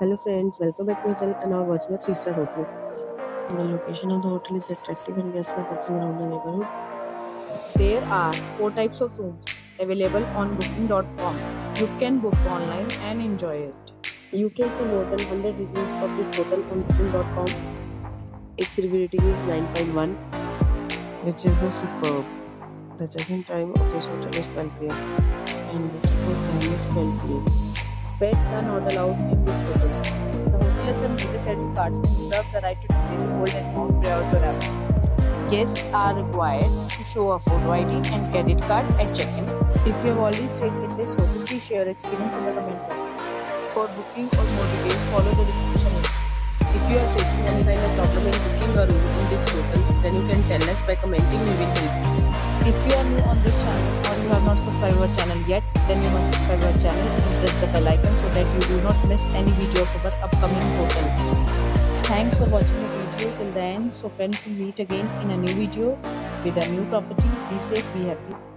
Hello friends, welcome back to my channel and now watching a 3-star hotel. The location of the hotel is attractive and guests are walking around the neighborhood. There are 4 types of rooms available on booking.com. You can book online and enjoy it. You can see more than 100 reviews of this hotel on booking.com. Its review rating is 9.1, which is a superb. The check-in time of this hotel is 12 p.m. and the check-out time is 12 p.m. Pets are not allowed in this hotel. The hotel accepts major credit cards and reserves the right to temporarily hold an amount prior to arrival. Guests are required to show a photo ID and credit card at check-in. If you have already stayed in this hotel, please share your experience in the comment box. For booking or more details, follow the description below. If you are facing any kind of problem in booking a room in this hotel, then you can tell us by commenting. We will help you. If you are new on this channel or you have not subscribed our channel yet, then you must subscribe our channel and press the bell icon so that you do not miss any video of our upcoming hotel. Thanks for watching the video till the end. So friends, we'll meet again in a new video with a new property. Be safe, be happy.